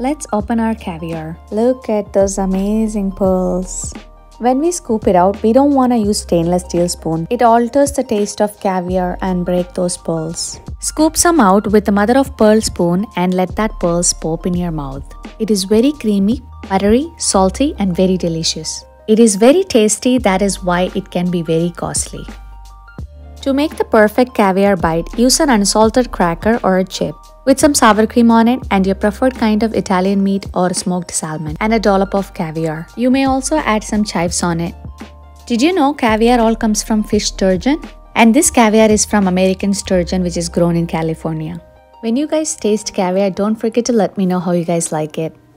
Let's open our caviar. Look at those amazing pearls. When we scoop it out, we don't want to use stainless steel spoon. It alters the taste of caviar and break those pearls. Scoop some out with a mother of pearl spoon and let that pearls pop in your mouth. It is very creamy, buttery, salty and very delicious. It is very tasty, that is why it can be very costly. To make the perfect caviar bite, use an unsalted cracker or a chip with some sour cream on it and your preferred kind of Italian meat or smoked salmon and a dollop of caviar. You may also add some chives on it. Did you know caviar all comes from fish sturgeon? And this caviar is from American sturgeon, which is grown in California. When you guys taste caviar, don't forget to let me know how you guys like it.